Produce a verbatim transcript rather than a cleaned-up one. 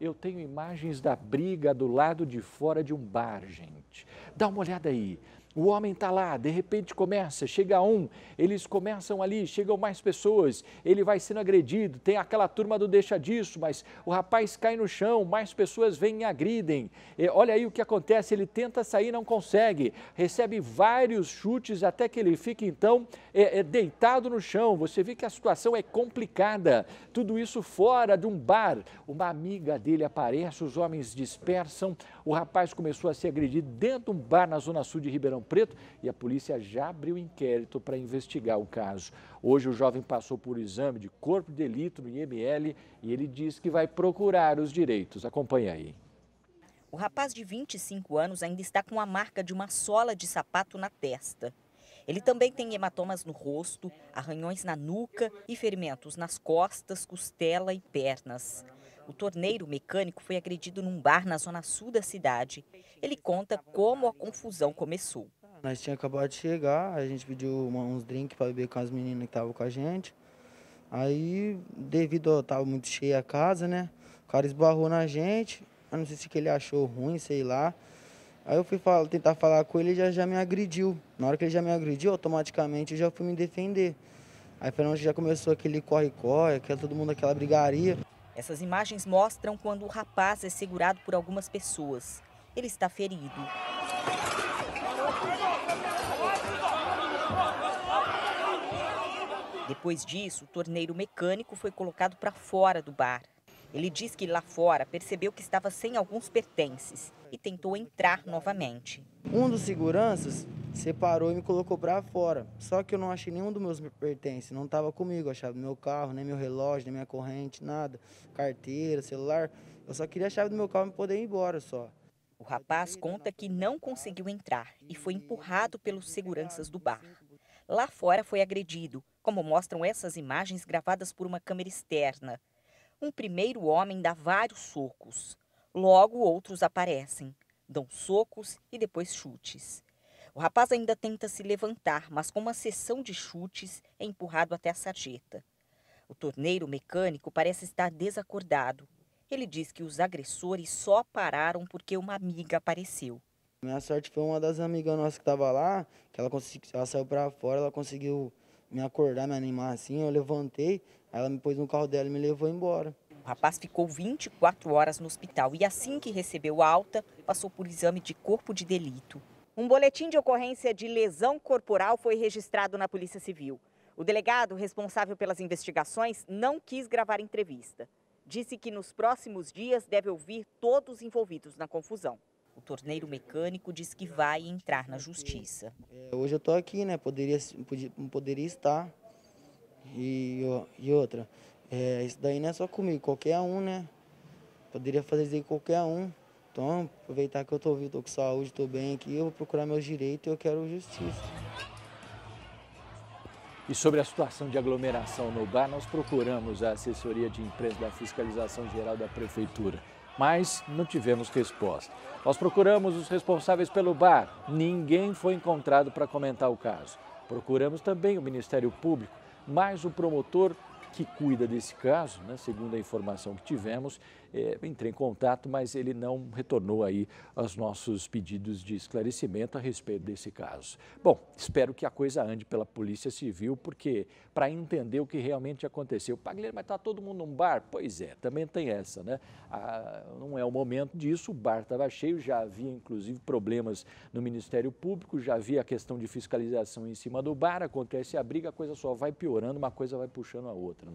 Eu tenho imagens da briga do lado de fora de um bar, gente. Dá uma olhada aí. O homem está lá, de repente começa, chega um, eles começam ali, chegam mais pessoas, ele vai sendo agredido, tem aquela turma do deixa disso, mas o rapaz cai no chão, mais pessoas vêm e agridem. E olha aí o que acontece, ele tenta sair, não consegue, recebe vários chutes até que ele fica então é, é, deitado no chão. Você vê que a situação é complicada, tudo isso fora de um bar. Uma amiga dele aparece, os homens dispersam, o rapaz começou a ser agredido dentro de um bar na zona sul de Ribeirão Preto e a polícia já abriu inquérito para investigar o caso. Hoje o jovem passou por exame de corpo de delito no I M L e ele diz que vai procurar os direitos. Acompanha aí. O rapaz de vinte e cinco anos ainda está com a marca de uma sola de sapato na testa. Ele também tem hematomas no rosto, arranhões na nuca e ferimentos nas costas, costela e pernas. O torneiro mecânico foi agredido num bar na zona sul da cidade. Ele conta como a confusão começou. Nós tínhamos acabado de chegar, a gente pediu uns drinks para beber com as meninas que estavam com a gente. Aí, devido a estar muito cheia a casa, né? O cara esbarrou na gente, eu não sei se que ele achou ruim, sei lá. Aí eu fui falar, tentar falar com ele e já, já me agrediu. Na hora que ele já me agrediu, automaticamente eu já fui me defender. Aí finalmente já começou aquele corre-corre, todo mundo aquela brigaria. Essas imagens mostram quando o rapaz é segurado por algumas pessoas. Ele está ferido. Depois disso, o torneiro mecânico foi colocado para fora do bar. Ele diz que lá fora percebeu que estava sem alguns pertences e tentou entrar novamente. Um dos seguranças separou e me colocou para fora, só que eu não achei nenhum dos meus pertences, não estava comigo, achava do meu carro, nem meu relógio, nem minha corrente, nada, carteira, celular. Eu só queria a chave do meu carro e poder ir embora só. O rapaz conta que não conseguiu entrar e foi empurrado pelos seguranças do bar. Lá fora foi agredido, como mostram essas imagens gravadas por uma câmera externa. Um primeiro homem dá vários socos. Logo, outros aparecem, dão socos e depois chutes. O rapaz ainda tenta se levantar, mas com uma sessão de chutes é empurrado até a sarjeta. O torneiro mecânico parece estar desacordado. Ele diz que os agressores só pararam porque uma amiga apareceu. Minha sorte foi uma das amigas nossas que estava lá, que ela, consegui, ela saiu para fora, ela conseguiu me acordar, me animar assim, eu levantei, ela me pôs no carro dela e me levou embora. O rapaz ficou vinte e quatro horas no hospital e assim que recebeu alta, passou por exame de corpo de delito. Um boletim de ocorrência de lesão corporal foi registrado na Polícia Civil. O delegado responsável pelas investigações não quis gravar entrevista. Disse que nos próximos dias deve ouvir todos os envolvidos na confusão. O torneiro mecânico diz que vai entrar na justiça. É, hoje eu estou aqui, né? Poderia, podia, poderia estar. E, e outra, é, isso daí não é só comigo, qualquer um, né? Poderia fazer isso aí com qualquer um. Então, aproveitar que eu estou vivo, estou com saúde, estou bem aqui, eu vou procurar meus direitos e eu quero justiça. E sobre a situação de aglomeração no bar, nós procuramos a assessoria de imprensa da Fiscalização Geral da Prefeitura, mas não tivemos resposta. Nós procuramos os responsáveis pelo bar, ninguém foi encontrado para comentar o caso. Procuramos também o Ministério Público, mas o promotor que cuida desse caso, né, segundo a informação que tivemos, é, entrei em contato, mas ele não retornou aí aos nossos pedidos de esclarecimento a respeito desse caso. Bom, espero que a coisa ande pela Polícia Civil, porque para entender o que realmente aconteceu. Pagler, mas está todo mundo num bar? Pois é, também tem essa, né? Ah, não é o momento disso, o bar estava cheio, já havia inclusive problemas no Ministério Público, já havia a questão de fiscalização em cima do bar, acontece a briga, a coisa só vai piorando, uma coisa vai puxando a outra.